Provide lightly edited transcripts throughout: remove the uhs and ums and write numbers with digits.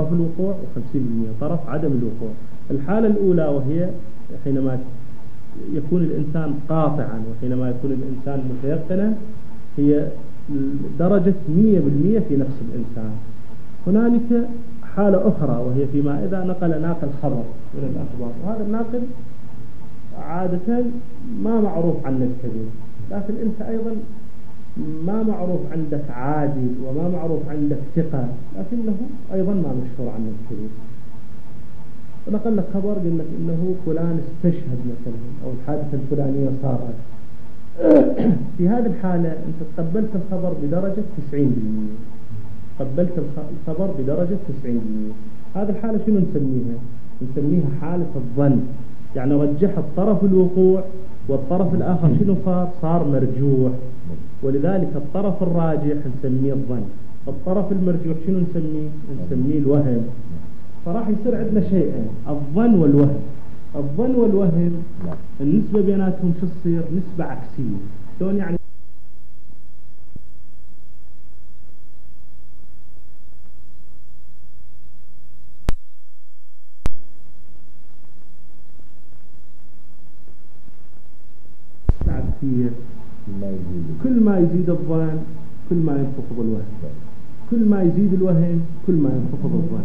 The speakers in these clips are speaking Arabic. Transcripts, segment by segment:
طرف الوقوع و50% طرف عدم الوقوع. الحالة الأولى وهي حينما يكون الإنسان قاطعا وحينما يكون الإنسان متيقنا، هي درجة 100% في نفس الإنسان. هنالك حالة أخرى وهي فيما إذا نقل ناقل خبر من الأخبار، وهذا الناقل عادة ما معروف عنك كذب، لكن أنت أيضا ما معروف عندك عادل وما معروف عندك ثقة، لكنه أيضا ما مشهور عنك كذب. نقل لك خبر قال لك إنه فلان استشهد مثلا أو الحادثة الفلانية صارت، في هذه الحالة أنت تقبلت الخبر بدرجة 90%، قبلت الخبر بدرجة 90%. هذه الحالة شنو نسميها؟ نسميها حالة الظن، يعني رجح الطرف الوقوع والطرف الآخر شنو صار؟ صار مرجوح، ولذلك الطرف الراجح نسميه الظن، الطرف المرجوح شنو نسميه؟ نسميه الوهم. فراح يصير عندنا شيئين، الظن والوهم. الظن والوهم النسبة بيناتهم شو تصير؟ نسبة عكسية. شلون يعني؟ كل ما يزيد الظن كل ما ينخفض الوهم، كل ما يزيد الوهم كل ما ينخفض الظن.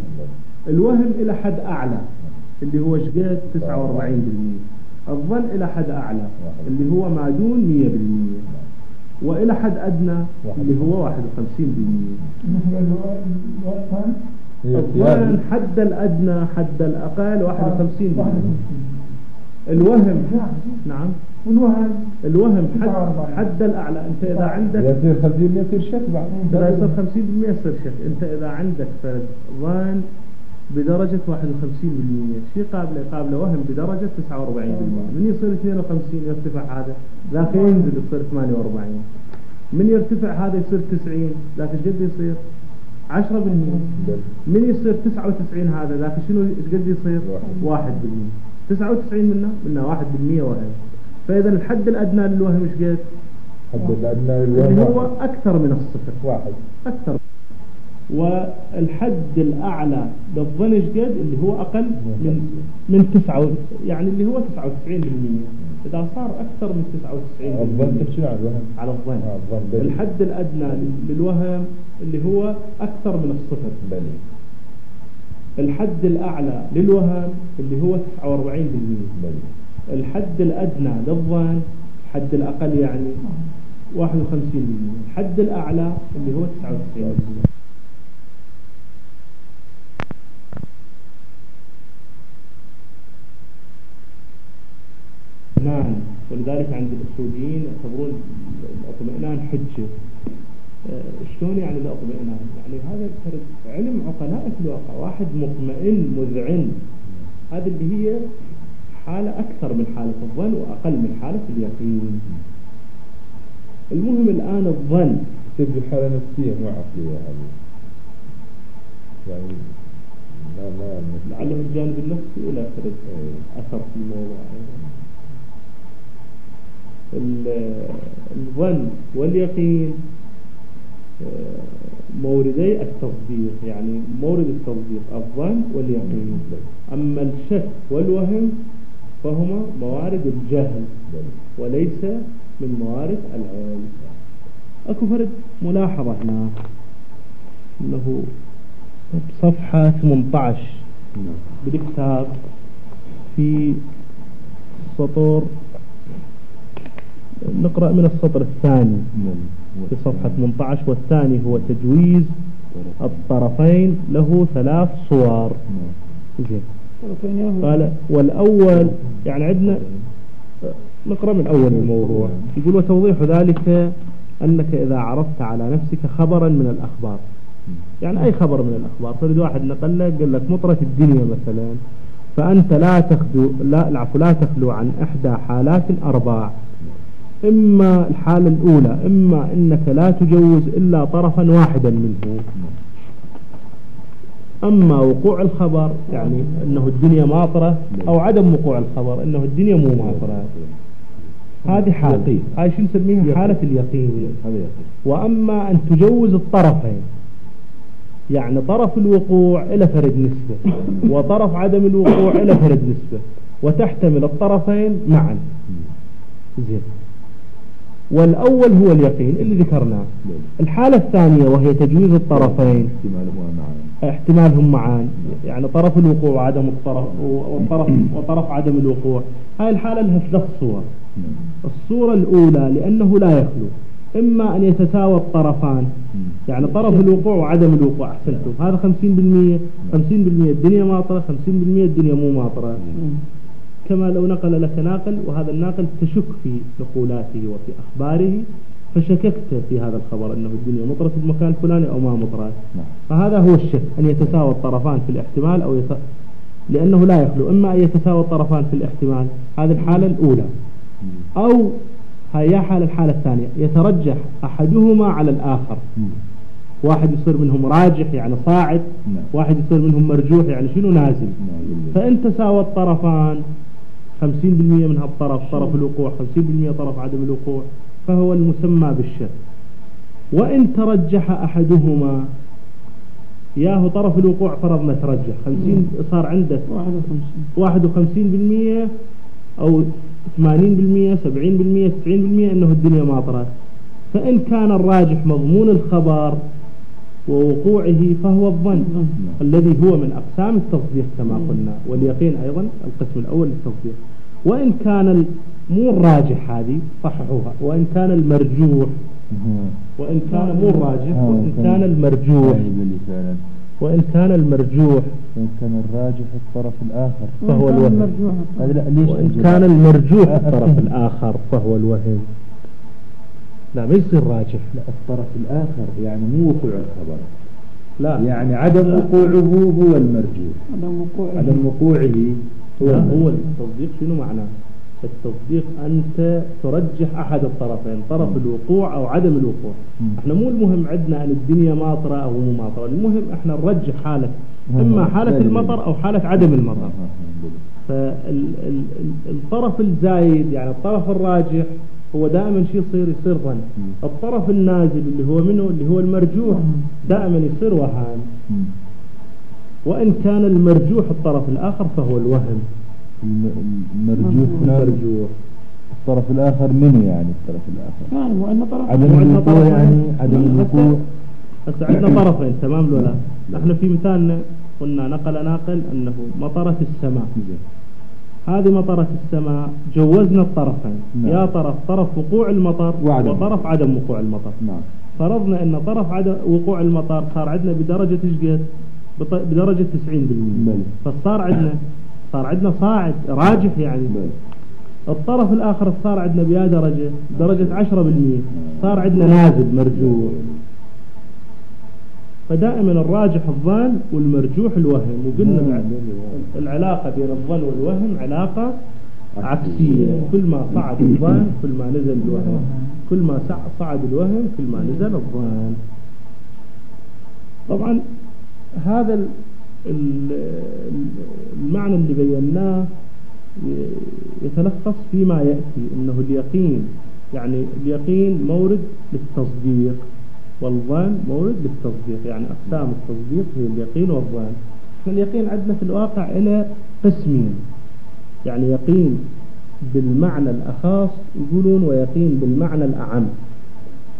الوهم إلى حد أعلى اللي هو شقد 49%، الظن إلى حد أعلى اللي هو ما دون 100%، وإلى حد أدنى اللي هو 51%. الظن حد الأدنى حد الأقل 51%. الوهم نعم، الوهم حد الأعلى. أنت إذا عندك يصير 50% يصير شك، بعد إذا يصير 50% يصير شك. أنت إذا عندك ظن بدرجة 51%، شيء قابله وهم بدرجة 49%. من يصير 52 يرتفع هذا، لكن ينزل يصير 48. من يرتفع هذا يصير 90، لكن قد يصير 10%. من يصير 99 هذا، لكن شنو قد يصير؟ 1%. 99 منا 1% وهم. فإذا الحد الأدنى للوهم ايش قد؟ الحد الأدنى للوهم هو أكثر من الصفر، أكثر. والحد الأعلى للظن ايش قد؟ اللي هو أقل من 9، يعني اللي هو 99%. إذا صار أكثر من 99 الظن تمشي على الوهم، على الظن. الحد الأدنى للوهم اللي هو أكثر من الصفر. الحد الأعلى للوهم اللي هو 49%. الحد الأدنى للظن، الحد الأقل يعني 51%، الحد الأعلى اللي هو 99%. الاطمئنان، ولذلك عند الأصوليين يعتبرون الاطمئنان حجة. شلون يعني الاطمئنان؟ يعني هذا علم عقلاء في الواقع، واحد مطمئن مذعن، هذه اللي هي حالة أكثر من حالة الظن وأقل من حالة اليقين. المهم الآن الظن تبدو حالة نفسية مو عقلية، هذه يعني لا لعله الجانب النفسي له أثر في الموضوع. الظن واليقين موردي التصديق، يعني مورد التصديق الظن واليقين. أما الشك والوهم فهما موارد الجهل وليس من موارد العلم. أكو فرد ملاحظة هنا أنه بصفحة 18 بالكتاب في السطور، نقرأ من السطر الثاني في صفحة 18، والثاني هو تجويز الطرفين له 3 صور. زين، قال والأول يعني عندنا نقرأ من أول الموضوع، يقول وتوضيح ذلك أنك إذا عرضت على نفسك خبرا من الأخبار، يعني أي خبر من الأخبار. فرد واحد نقل لك قال لك مطرة الدنيا مثلا، فأنت لا تخلو عن إحدى حالات 4. إما الحالة الأولى، إما أنك لا تجوز إلا طرفا واحدا منه، أما وقوع الخبر يعني أنه الدنيا ماطرة، أو عدم وقوع الخبر أنه الدنيا مو ماطرة. هذه حالة، هذه شو نسميها؟ حالة اليقين. وأما أن تجوز الطرفين يعني طرف الوقوع إلى فرد نسبة وطرف عدم الوقوع إلى فرد نسبة، وتحتمل الطرفين معا. زين. والأول هو اليقين اللي ذكرناه. الحالة الثانية وهي تجويز الطرفين احتمالهم معا، يعني طرف الوقوع وعدم الطرف وطرف عدم الوقوع. هاي الحالة لها ثلاث صور. الصورة الأولى لأنه لا يخلو، إما أن يتساوى الطرفان، يعني طرف الوقوع وعدم الوقوع. أحسنتم، هذا 50% 50% الدنيا ماطرة، 50% الدنيا مو ماطرة. كما لو نقل لك ناقل وهذا الناقل تشك في نقولاته وفي أخباره، فشككت في هذا الخبر أنه الدنيا مطرة في المكان الفلاني أو ما مطرة. فهذا هو الشك، أن يتساوى الطرفان في الاحتمال أو لأنه لا يخلو، إما أن يتساوى الطرفان في الاحتمال، هذه الحالة الأولى، أو هي حال الحالة الثانية يترجح أحدهما على الآخر. واحد يصير منهم راجح يعني صاعد، واحد يصير منهم مرجوح يعني شنو نازل. فإن تساوى الطرفان 50% من هالطرف طرف الوقوع، 50% طرف عدم الوقوع، فهو المسمى بالشك. وإن ترجح أحدهما، ياهو طرف الوقوع فرضنا ترجح 50، صار عندك 51% أو 80% 70% 90% أنه الدنيا ماطرة. فإن كان الراجح مضمون الخبر ووقوعه فهو الظن الذي هو من أقسام التصديق كما قلنا، واليقين أيضا القسم الأول للتصديق. وإن كان مو الراجح، هذه صححوها، وإن كان المرجوح، وإن كان مو الراجح، وإن كان المرجوح، وإن كان المرجوح، وإن كان الراجح الطرف الآخر فهو الوهم. وإن كان المرجوح الطرف الآخر فهو الوهم. لا، ما يصير راجح، لا، الطرف الآخر يعني مو وقوع الخبر، لا يعني عدم وقوعه هو المرجوح، عدم وقوعه هو التصديق. شنو معناه التصديق؟ أنت ترجح أحد الطرفين، طرف الوقوع أو عدم الوقوع. احنا مو المهم عندنا أن الدنيا ماطرة أو مو ماطرة، المهم احنا نرجح حالة، إما حالة المطر أو حالة عدم المطر. فالطرف الزايد يعني الطرف الراجح هو دائما شيء يصير ظن، الطرف النازل اللي هو المرجوح دائما يصير وهان. وإن كان المرجوح الطرف الآخر فهو الوهم. المرجوح الطرف الآخر منه، يعني الطرف الآخر يعني عدم الوقوع، يعني عدم الوقوع. بس عندنا طرفين، تمام ولا لا؟ احنا في مثالنا قلنا نقل أنه مطرة السماء، هذه مطرة السماء، جوزنا الطرفين، يا طرف وقوع المطر وطرف عدم وقوع المطر. فرضنا أن طرف عدم وقوع المطر صار عندنا بدرجة تشقيت، بدرجة 90%، فصار عندنا صاعد راجح يعني. الطرف الآخر صار عندنا بها درجة 10%، صار عندنا نازل مرجوح. فدائما الراجح الظن والمرجوح الوهم، وقلنا العلاقة بين الظن والوهم علاقة عكسية، كل ما صعد الظن كل ما نزل الوهم، كل ما صعد الوهم كل ما نزل الظن. طبعا هذا المعنى اللي بيناه يتلخص فيما يأتي، انه اليقين يعني اليقين مورد للتصديق، والظن مورد للتصديق، يعني اقسام التصديق هي اليقين والظن. اليقين عندنا في الواقع الى قسمين، يعني يقين بالمعنى الاخص يقولون، ويقين بالمعنى الاعم.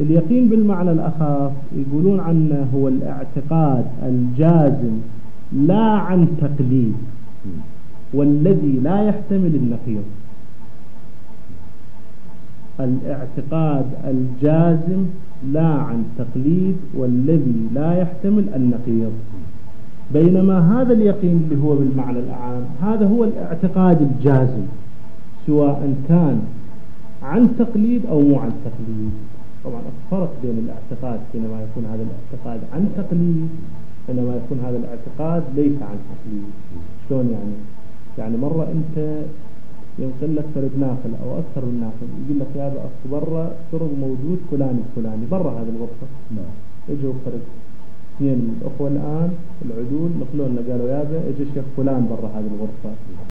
اليقين بالمعنى الاخص يقولون عنه هو الاعتقاد الجازم لا عن تقليد، والذي لا يحتمل النقيض. الاعتقاد الجازم لا عن تقليد والذي لا يحتمل النقيض. بينما هذا اليقين اللي هو بالمعنى الأعام، هذا هو الاعتقاد الجازم سواء كان عن تقليد أو مو عن تقليد. طبعا الفرق بين الاعتقاد حينما يكون هذا الاعتقاد عن تقليد، حينما يكون هذا الاعتقاد ليس عن تقليد. شلون يعني مرة أنت ينقل لك فرد ناقل أو أكثر من ناقل، يقول لك يا أخي برا شرب موجود فلاني برا هذه الغرفة. إجوا فرد اثنين من الأخوة الآن العدول نقلوا لنا قالوا يا أخي إجا الشيخ فلان برا هذه الغرفة.